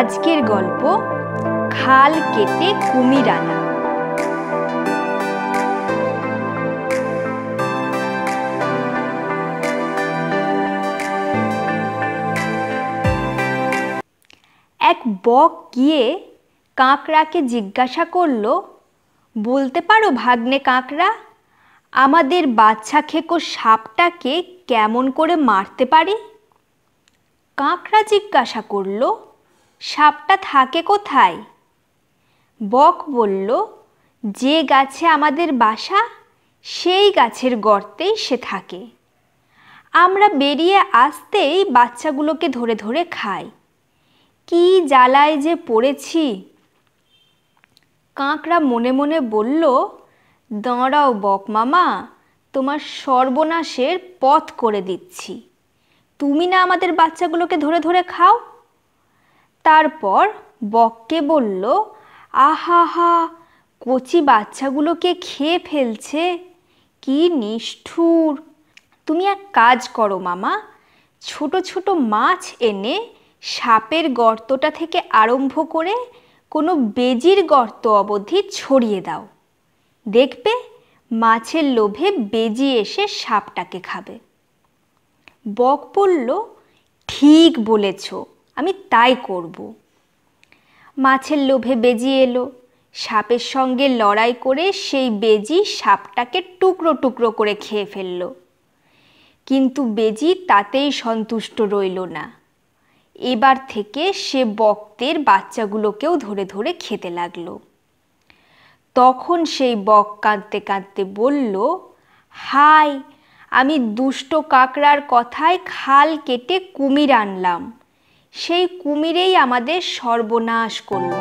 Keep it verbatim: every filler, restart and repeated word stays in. আজকের গল্প খাল কেটে কুমির আনা। এক বক গিয়ে কাঁকড়াকে জিজ্ঞাসা করলো, বলতে পারো ভাগ্নে কাঁকড়া, আমাদের বাচ্চা খেকো সাপটাকে কেমন করে মারতে পারি? কাঁকড়া জিজ্ঞাসা করল, সাপটা থাকে কোথায়? বক বলল, যে গাছে আমাদের বাসা সেই গাছের গর্তেই সে থাকে। আমরা বেরিয়ে আসতেই বাচ্চাগুলোকে ধরে ধরে খাই। কি জ্বালায় যে পড়েছি। কাঁকড়া মনে মনে বলল, দাঁড়াও বক মামা, তোমার সর্বনাশের পথ করে দিচ্ছি। তুমি না আমাদের বাচ্চাগুলোকে ধরে ধরে খাও। তারপর বককে বলল, আহা হা, কচি বাচ্চাগুলোকে খেয়ে ফেলছে, কি নিষ্ঠুর। তুমি এক কাজ করো মামা, ছোট ছোট মাছ এনে সাপের গর্তটা থেকে আরম্ভ করে কোনো বেজির গর্ত অবধি ছড়িয়ে দাও। দেখবে মাছের লোভে বেজি এসে সাপটাকে খাবে। বক বলল, ঠিক বলেছ, আমি তাই করব। মাছের লোভে বেজি এলো। সাপের সঙ্গে লড়াই করে সেই বেজি সাপটাকে টুকরো টুকরো করে খেয়ে ফেলল। কিন্তু বেজি তাতেই সন্তুষ্ট রইল না। এবার থেকে সে বকদের বাচ্চাগুলোকেও ধরে ধরে খেতে লাগলো। তখন সেই বক কাঁদতে কাঁদতে বলল, হায়, আমি দুষ্ট কাঁকড়ার কথায় খাল কেটে কুমির আনলাম, সেই কুমিরেই আমাদের সর্বনাশ করল।